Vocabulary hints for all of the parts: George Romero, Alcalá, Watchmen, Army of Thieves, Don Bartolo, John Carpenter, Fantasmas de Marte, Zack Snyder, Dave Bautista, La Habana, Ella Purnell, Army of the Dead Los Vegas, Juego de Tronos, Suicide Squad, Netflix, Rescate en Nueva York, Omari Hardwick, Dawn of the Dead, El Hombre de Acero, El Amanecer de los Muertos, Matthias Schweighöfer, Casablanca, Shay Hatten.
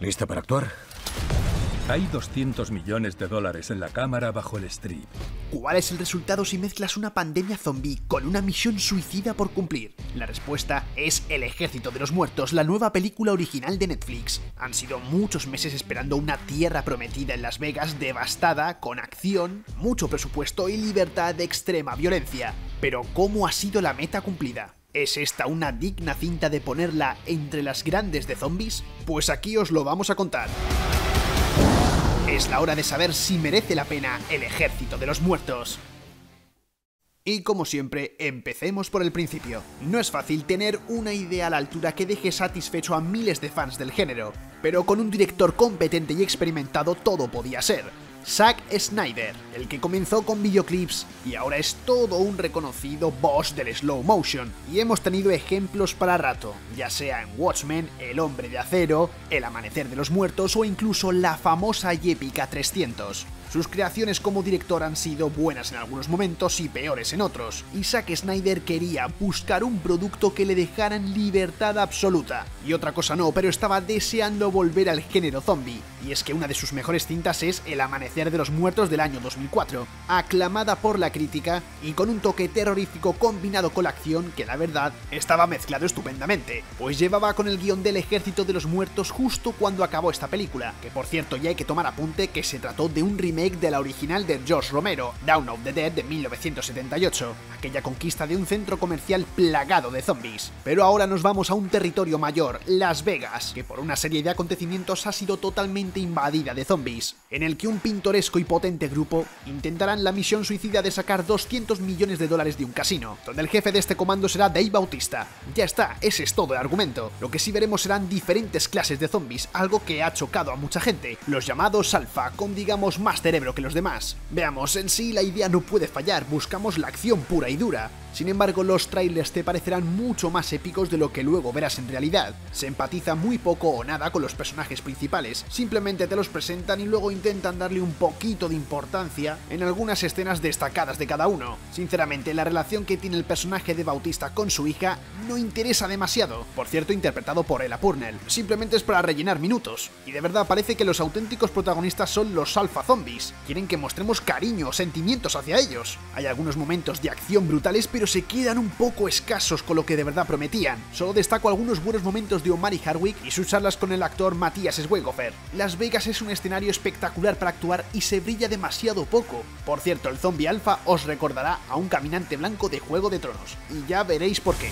¿Lista para actuar? Hay $200 millones en la cámara bajo el strip. ¿Cuál es el resultado si mezclas una pandemia zombie con una misión suicida por cumplir? La respuesta es El Ejército de los Muertos, la nueva película original de Netflix. Han sido muchos meses esperando una tierra prometida en Las Vegas devastada, con acción, mucho presupuesto y libertad de extrema violencia. Pero ¿cómo ha sido la meta cumplida? ¿Es esta una digna cinta de ponerla entre las grandes de zombies? Pues aquí os lo vamos a contar. Es la hora de saber si merece la pena El Ejército de los Muertos. Y como siempre, empecemos por el principio. No es fácil tener una idea a la altura que deje satisfecho a miles de fans del género, pero con un director competente y experimentado todo podía ser. Zack Snyder, el que comenzó con videoclips y ahora es todo un reconocido boss del slow motion, y hemos tenido ejemplos para rato, ya sea en Watchmen, El Hombre de Acero, El Amanecer de los Muertos o incluso la famosa y épica 300. Sus creaciones como director han sido buenas en algunos momentos y peores en otros, y Zack Snyder quería buscar un producto que le dejaran libertad absoluta. Y otra cosa no, pero estaba deseando volver al género zombie, y es que una de sus mejores cintas es El Amanecer de los Muertos del año 2004, aclamada por la crítica y con un toque terrorífico combinado con la acción que la verdad estaba mezclado estupendamente, pues llevaba con el guión del Ejército de los Muertos justo cuando acabó esta película, que por cierto ya hay que tomar apunte que se trató de un remake de la original de George Romero, Dawn of the Dead de 1978, aquella conquista de un centro comercial plagado de zombies. Pero ahora nos vamos a un territorio mayor, Las Vegas, que por una serie de acontecimientos ha sido totalmente invadida de zombies, en el que un pintoresco y potente grupo intentarán la misión suicida de sacar $200 millones de un casino, donde el jefe de este comando será Dave Bautista. Ya está, ese es todo el argumento. Lo que sí veremos serán diferentes clases de zombies, algo que ha chocado a mucha gente, los llamados alfa, con digamos más cerebro que los demás. Veamos, en sí la idea no puede fallar, buscamos la acción pura y dura. Sin embargo, los trailers te parecerán mucho más épicos de lo que luego verás en realidad. Se empatiza muy poco o nada con los personajes principales, simplemente te los presentan y luego intentan darle un poquito de importancia en algunas escenas destacadas de cada uno. Sinceramente, la relación que tiene el personaje de Bautista con su hija no interesa demasiado, por cierto interpretado por Ella Purnell, simplemente es para rellenar minutos. Y de verdad parece que los auténticos protagonistas son los alfa zombies, quieren que mostremos cariño o sentimientos hacia ellos. Hay algunos momentos de acción brutales, pero se quedan un poco escasos con lo que de verdad prometían. Solo destaco algunos buenos momentos de Omari Hardwick y sus charlas con el actor Matthias Schweighöfer. Las Vegas es un escenario espectacular para actuar y se brilla demasiado poco. Por cierto, el zombie alfa os recordará a un caminante blanco de Juego de Tronos, y ya veréis por qué.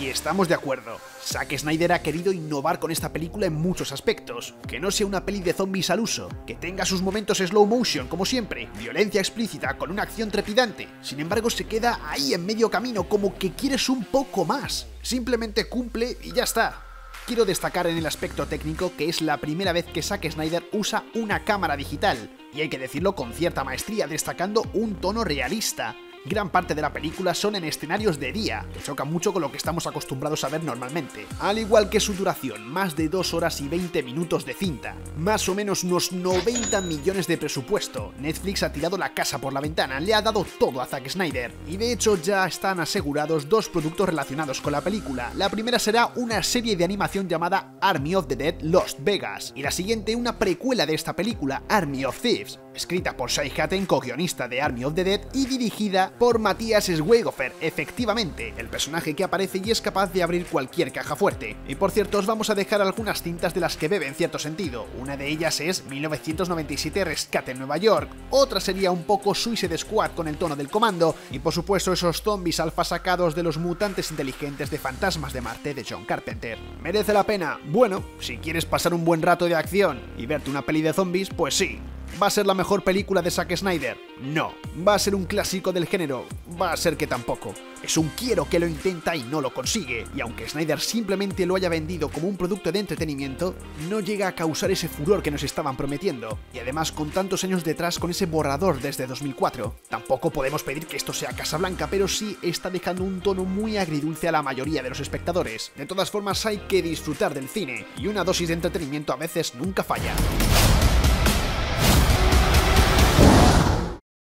Y estamos de acuerdo, Zack Snyder ha querido innovar con esta película en muchos aspectos, que no sea una peli de zombies al uso, que tenga sus momentos slow motion como siempre, violencia explícita con una acción trepidante. Sin embargo, se queda ahí en medio camino, como que quieres un poco más, simplemente cumple y ya está. Quiero destacar en el aspecto técnico que es la primera vez que Zack Snyder usa una cámara digital, y hay que decirlo con cierta maestría, destacando un tono realista. Gran parte de la película son en escenarios de día, que choca mucho con lo que estamos acostumbrados a ver normalmente, al igual que su duración, más de 2 horas y 20 minutos de cinta, más o menos unos 90 millones de presupuesto. Netflix ha tirado la casa por la ventana, le ha dado todo a Zack Snyder, y de hecho ya están asegurados dos productos relacionados con la película. La primera será una serie de animación llamada Army of the Dead Los Vegas, y la siguiente una precuela de esta película, Army of Thieves, escrita por Shay Hatten, co-guionista de Army of the Dead, y dirigida por Matthias Schweighöfer, efectivamente, el personaje que aparece y es capaz de abrir cualquier caja fuerte. Y por cierto, os vamos a dejar algunas cintas de las que bebe en cierto sentido. Una de ellas es 1997 Rescate en Nueva York, otra sería un poco Suicide Squad con el tono del comando, y por supuesto esos zombies alfa sacados de los mutantes inteligentes de Fantasmas de Marte de John Carpenter. ¿Merece la pena? Bueno, si quieres pasar un buen rato de acción y verte una peli de zombies, pues sí. ¿Va a ser la mejor película de Zack Snyder? No. ¿Va a ser un clásico del género? Va a ser que tampoco. Es un quiero que lo intenta y no lo consigue, y aunque Snyder simplemente lo haya vendido como un producto de entretenimiento, no llega a causar ese furor que nos estaban prometiendo, y además con tantos años detrás con ese borrador desde 2004. Tampoco podemos pedir que esto sea Casablanca, pero sí está dejando un tono muy agridulce a la mayoría de los espectadores. De todas formas, hay que disfrutar del cine, y una dosis de entretenimiento a veces nunca falla.